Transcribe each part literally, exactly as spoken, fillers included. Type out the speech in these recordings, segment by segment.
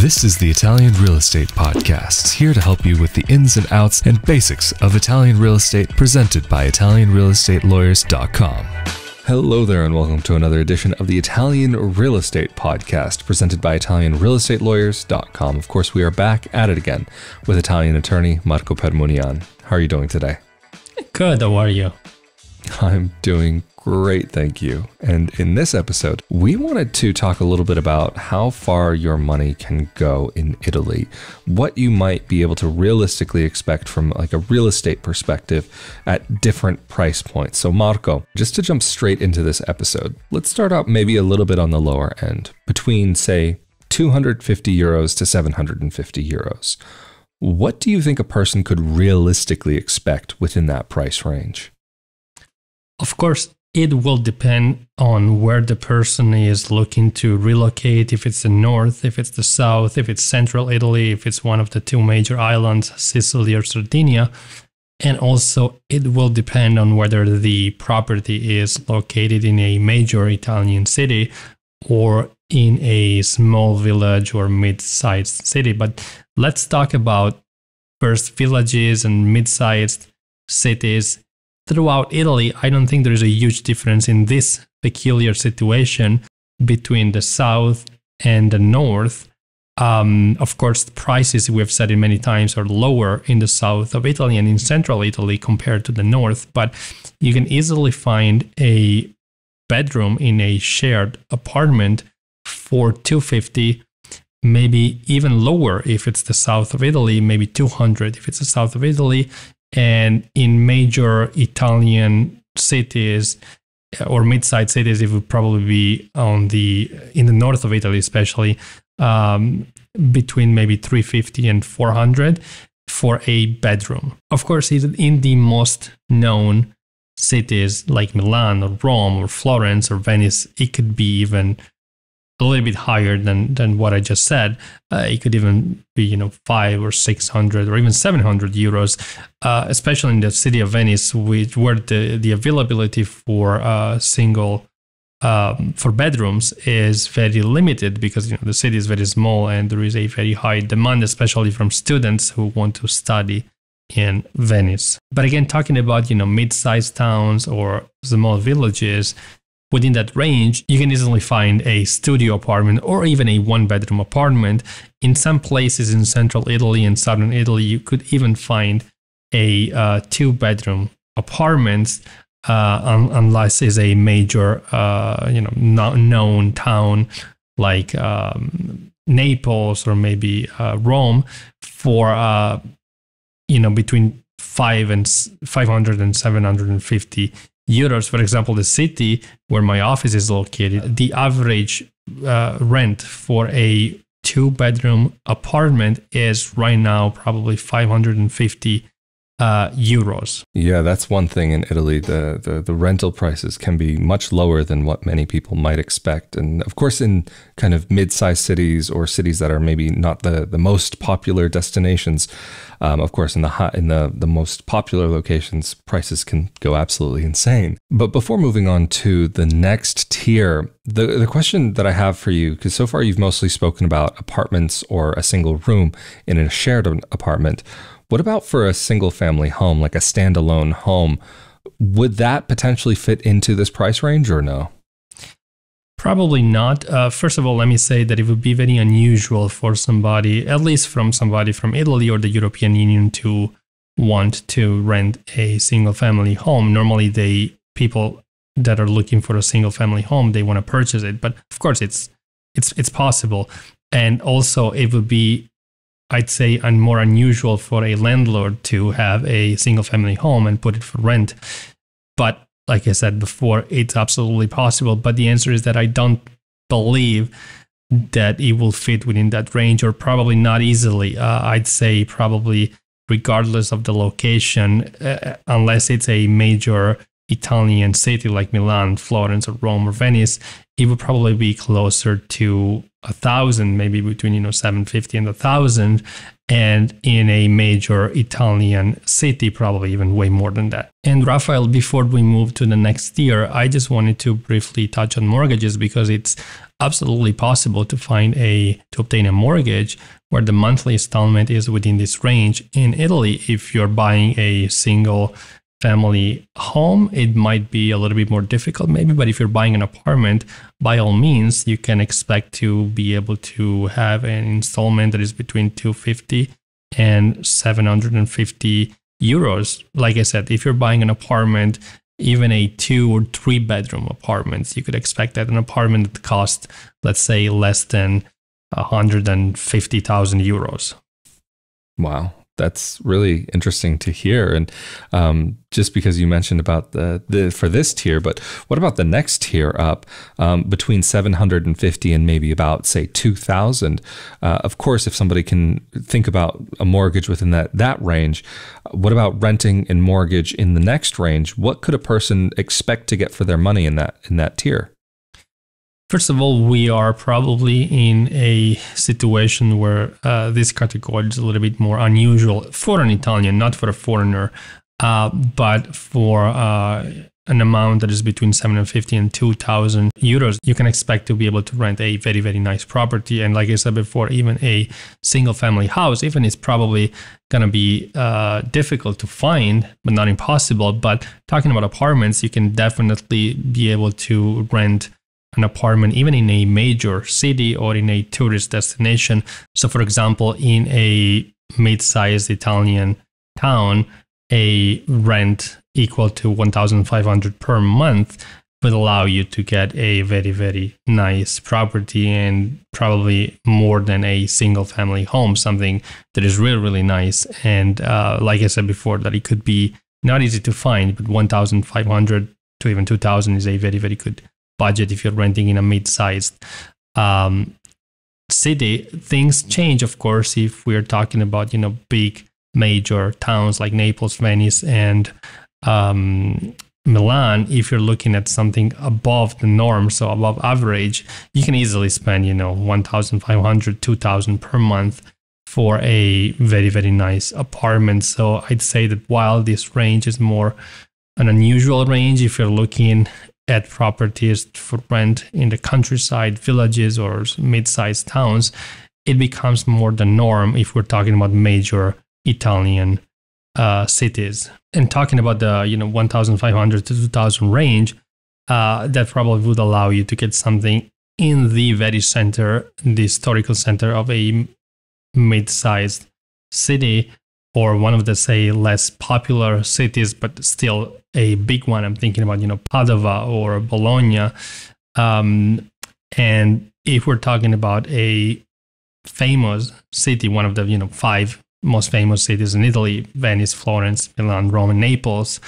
This is the Italian Real Estate Podcast, here to help you with the ins and outs and basics of Italian real estate, presented by Italian Real Estate Lawyers dot com. Hello there, and welcome to another edition of the Italian Real Estate Podcast, presented by Italian Real Estate Lawyers dot com. Of course, we are back at it again with Italian attorney Marco Permunian. How are you doing today? Good, how are you? I'm doing great, thank you. And in this episode, we wanted to talk a little bit about how far your money can go in Italy, what you might be able to realistically expect from like a real estate perspective at different price points. So Marco, just to jump straight into this episode, let's start out maybe a little bit on the lower end, between say two hundred fifty euros to seven hundred fifty euros. What do you think a person could realistically expect within that price range? Of course, it will depend on where the person is looking to relocate, if it's the north, if it's the south, if it's central Italy, if it's one of the two major islands, Sicily or Sardinia. And also, it will depend on whether the property is located in a major Italian city or in a small village or mid-sized city. But let's talk about first villages and mid-sized cities. Throughout Italy, I don't think there is a huge difference in this peculiar situation between the south and the north. Um, of course, the prices, we've said it many times, are lower in the south of Italy and in central Italy compared to the north, but you can easily find a bedroom in a shared apartment for two hundred fifty, maybe even lower if it's the south of Italy, maybe two hundred if it's the south of Italy. And in major Italian cities or mid-sized cities, it would probably be on the in the north of Italy, especially um, between maybe three hundred fifty and four hundred for a bedroom. Of course, in the most known cities like Milan or Rome or Florence or Venice, it could be even a little bit higher than than what I just said. Uh, it could even be, you know, five or six hundred or even seven hundred euros, uh, especially in the city of Venice, which where the the availability for uh, single um, for bedrooms is very limited, because you know the city is very small and there is a very high demand, especially from students who want to study in Venice. But again, talking about you know mid-sized towns or small villages. Within that range, you can easily find a studio apartment or even a one-bedroom apartment. In some places in central Italy and southern Italy, you could even find a uh, two-bedroom apartment, uh, un unless it's a major, uh, you know, not known town like um, Naples or maybe uh, Rome, for uh, you know between five and five hundred and seven hundred and fifty. Euros. For example, the city where my office is located, the average uh, rent for a two-bedroom apartment is right now probably five hundred fifty uh, euros. Yeah, that's one thing in Italy. The, the the rental prices can be much lower than what many people might expect. And of course, in kind of mid-sized cities or cities that are maybe not the, the most popular destinations, Um, of course, in the hot, in the, the most popular locations, prices can go absolutely insane. But before moving on to the next tier, the, the question that I have for you, because so far you've mostly spoken about apartments or a single room in a shared apartment. What about for a single family home, like a standalone home? Would that potentially fit into this price range or no? Probably not. Uh, first of all, let me say that it would be very unusual for somebody, at least from somebody from Italy or the European Union, to want to rent a single family home. Normally, they people that are looking for a single family home, they want to purchase it. But of course, it's it's it's possible. And also, it would be, I'd say, un more unusual for a landlord to have a single family home and put it for rent. But like I said before, it's absolutely possible. But the answer is that I don't believe that it will fit within that range, or probably not easily. Uh, I'd say probably regardless of the location, uh, unless it's a major Italian city like Milan, Florence, or Rome, or Venice, it would probably be closer to a thousand, maybe between, you know, seven fifty and a thousand, and in a major Italian city, probably even way more than that. And Rafael, before we move to the next tier, I just wanted to briefly touch on mortgages, because it's absolutely possible to find a, to obtain a mortgage where the monthly installment is within this range. In Italy, if you're buying a single family home, it might be a little bit more difficult maybe, but if you're buying an apartment, by all means, you can expect to be able to have an installment that is between two hundred fifty and seven hundred fifty euros. Like I said, if you're buying an apartment, even a two or three bedroom apartment, you could expect that an apartment that costs, let's say, less than one hundred fifty thousand euros. Wow. That's really interesting to hear. And um, just because you mentioned about the, the for this tier, but what about the next tier up um, between seven hundred fifty and maybe about, say, two thousand? Uh, of course, if somebody can think about a mortgage within that, that range, what about renting and mortgage in the next range? What could a person expect to get for their money in that in that tier? First of all, we are probably in a situation where uh, this category is a little bit more unusual for an Italian, not for a foreigner, uh, but for uh, an amount that is between seven hundred fifty and two thousand euros. You can expect to be able to rent a very, very nice property. And like I said before, even a single family house, even it's probably going to be uh, difficult to find, but not impossible. But talking about apartments, you can definitely be able to rent an apartment even in a major city or in a tourist destination. So for example, in a mid-sized Italian town, a rent equal to one thousand five hundred per month would allow you to get a very, very nice property, and probably more than a single family home, something that is really, really nice. And uh, like I said before, that it could be not easy to find, but one thousand five hundred to even two thousand is a very, very good budget if you're renting in a mid-sized um, city. Things change, of course, if we're talking about, you know, big major towns like Naples, Venice, and um, Milan. If you're looking at something above the norm, so above average, you can easily spend, you know, one thousand five hundred, two thousand per month for a very, very nice apartment. So I'd say that while this range is more an unusual range, if you're looking at properties for rent in the countryside, villages, or mid-sized towns, it becomes more the norm if we're talking about major Italian uh, cities. And talking about the, you know, one thousand five hundred to two thousand range, uh, that probably would allow you to get something in the very center, the historical center of a mid-sized city, or one of the, say, less popular cities, but still a big one. I'm thinking about, you know, Padova or Bologna. Um, and if we're talking about a famous city, one of the, you know, five most famous cities in Italy, Venice, Florence, Milan, Rome, and Naples,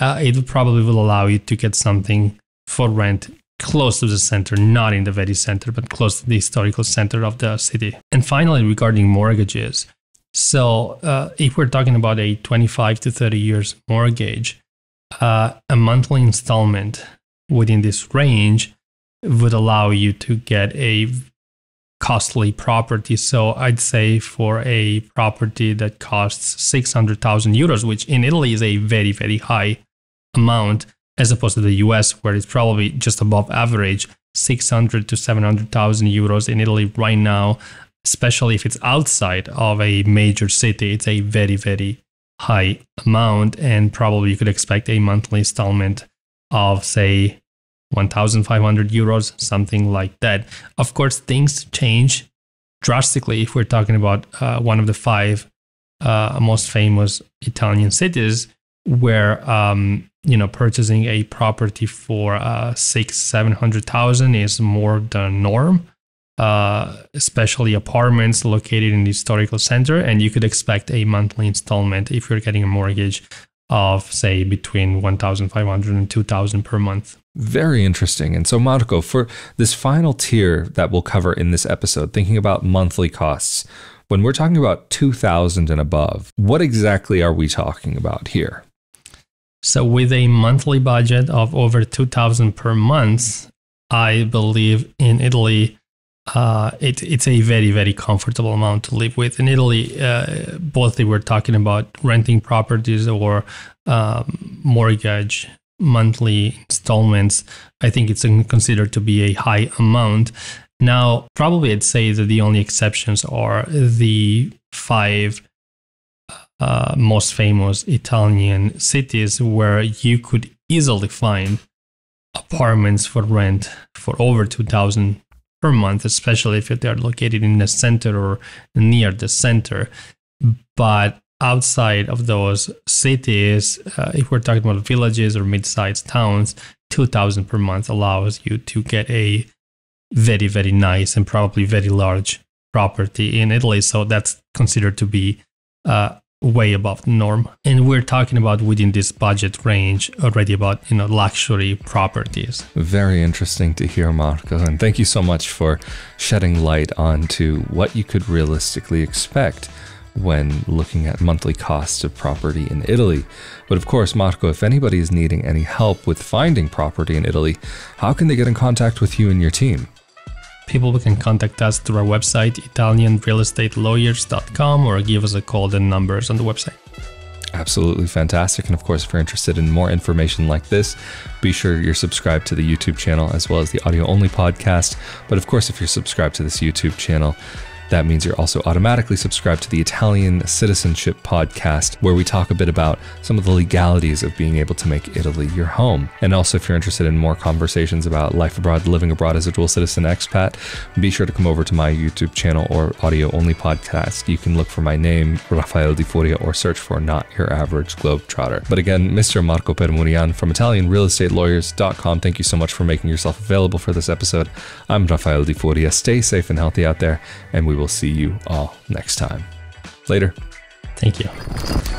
uh, it probably will allow you to get something for rent close to the center, not in the very center, but close to the historical center of the city. And finally, regarding mortgages. So uh, if we're talking about a twenty-five to thirty years mortgage, uh, a monthly installment within this range would allow you to get a costly property. So I'd say for a property that costs six hundred thousand euros, which in Italy is a very, very high amount, as opposed to the U S, where it's probably just above average, six hundred to seven hundred thousand euros in Italy right now, especially if it's outside of a major city, it's a very, very high amount. And probably you could expect a monthly installment of, say, one thousand five hundred euros, something like that. Of course, things change drastically if we're talking about uh, one of the five uh, most famous Italian cities, where, um, you know, purchasing a property for uh, six, seven hundred thousand is more the norm. Uh, especially apartments located in the historical center, and you could expect a monthly installment if you're getting a mortgage of, say, between one thousand five hundred and two thousand per month. Very interesting. And so, Marco, for this final tier that we'll cover in this episode, thinking about monthly costs, when we're talking about two thousand and above, what exactly are we talking about here? So with a monthly budget of over two thousand per month, I believe in Italy, uh, it, it's a very, very comfortable amount to live with. In Italy, uh, both they were talking about renting properties or um, mortgage monthly installments. I think it's considered to be a high amount. Now, probably I'd say that the only exceptions are the five uh, most famous Italian cities where you could easily find apartments for rent for over two thousand dollars per month, especially if they're located in the center or near the center. But outside of those cities, uh, if we're talking about villages or mid-sized towns, two thousand dollars per month allows you to get a very, very nice and probably very large property in Italy. So that's considered to be uh, way above the norm. And we're talking about within this budget range already about, you know, luxury properties. Very interesting to hear, Marco. And thank you so much for shedding light onto what you could realistically expect when looking at monthly costs of property in Italy. But of course, Marco, if anybody is needing any help with finding property in Italy, how can they get in contact with you and your team? People can contact us through our website, Italian Real Estate Lawyers dot com, or give us a call. The numbers on the website. Absolutely fantastic. And of course, if you're interested in more information like this, be sure you're subscribed to the YouTube channel as well as the audio only podcast. But of course, if you're subscribed to this YouTube channel, that means you're also automatically subscribed to the Italian Citizenship Podcast, where we talk a bit about some of the legalities of being able to make Italy your home. And also, if you're interested in more conversations about life abroad, living abroad as a dual citizen expat, be sure to come over to my YouTube channel or audio-only podcast. You can look for my name, Rafael Di Furia, or search for Not Your Average Globetrotter. But again, Mister Marco Permunian from Italian Real Estate Lawyers dot com, thank you so much for making yourself available for this episode. I'm Rafael Di Furia. Stay safe and healthy out there, and we We will see you all next time. Later. Thank you.